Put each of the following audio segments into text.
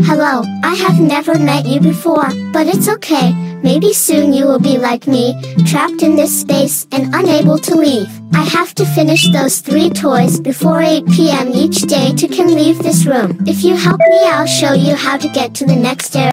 Hello, I have never met you before, but it's okay, maybe soon you will be like me, trapped in this space and unable to leave. I have to finish those 3 toys before 8 PM each day to can leave this room. If you help me, I'll show you how to get to the next area.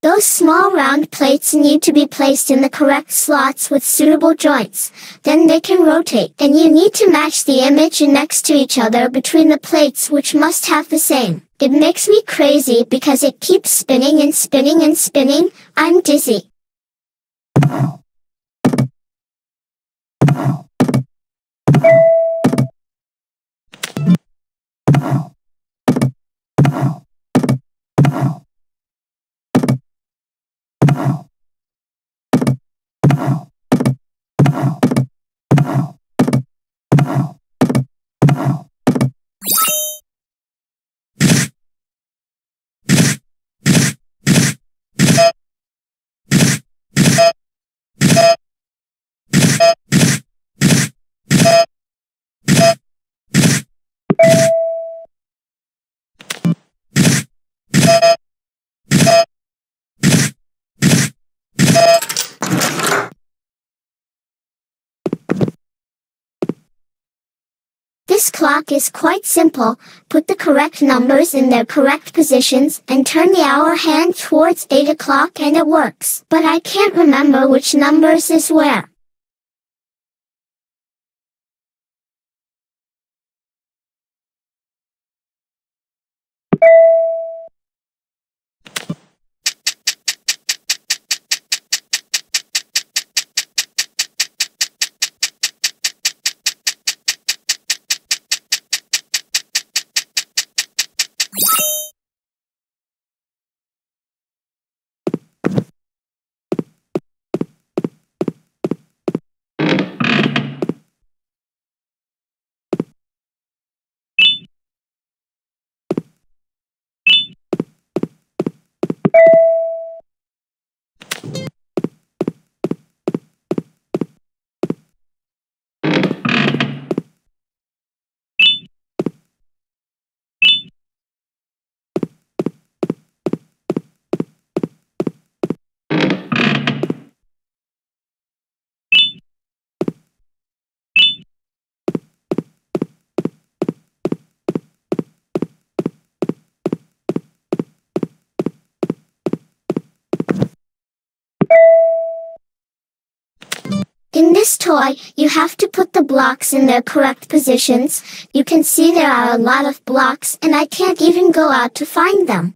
Those small round plates need to be placed in the correct slots with suitable joints, then they can rotate. And you need to match the image next to each other between the plates, which must have the same. It makes me crazy because it keeps spinning and spinning and spinning. I'm dizzy. This clock is quite simple. Put the correct numbers in their correct positions and turn the hour hand towards 8 o'clock and it works. But I can't remember which numbers is where. In this toy, you have to put the blocks in their correct positions. You can see there are a lot of blocks and I can't even go out to find them.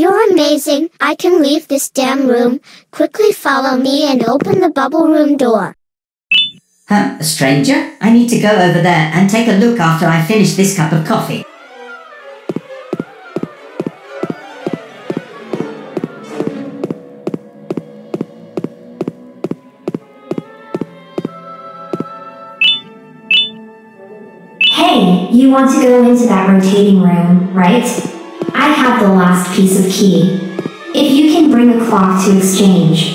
You're amazing. I can leave this damn room. Quickly follow me and open the bubble room door. Stranger? I need to go over there and take a look after I finish this cup of coffee. You want to go into that rotating room, right? I have the last piece of key. If you can bring a clock to exchange.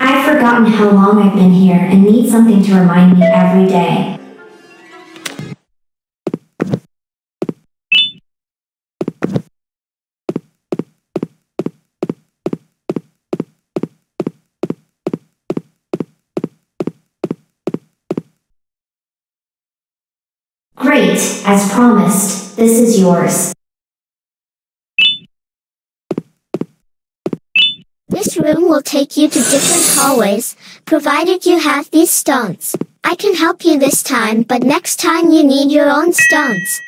I've forgotten how long I've been here and need something to remind me every day. Great, as promised, this is yours. This room will take you to different hallways, provided you have these stones. I can help you this time, but next time you need your own stones.